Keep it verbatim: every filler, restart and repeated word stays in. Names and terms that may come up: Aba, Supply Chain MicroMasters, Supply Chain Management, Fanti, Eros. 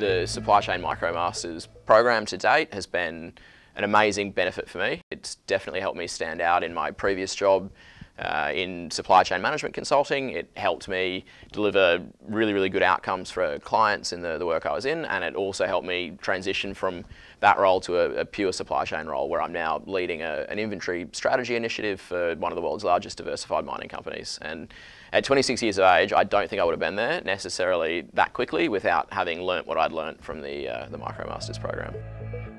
The Supply Chain MicroMasters program to date has been an amazing benefit for me. It's definitely helped me stand out in my previous job uh, in supply chain management consulting. It helped me deliver really, really good outcomes for clients in the, the work I was in, and it also helped me transition from that role to a, a pure supply chain role where I'm now leading a, an inventory strategy initiative for one of the world's largest diversified mining companies. And at twenty-six years of age, I don't think I would have been there necessarily that quickly without having learnt what I'd learnt from the, uh, the MicroMasters program.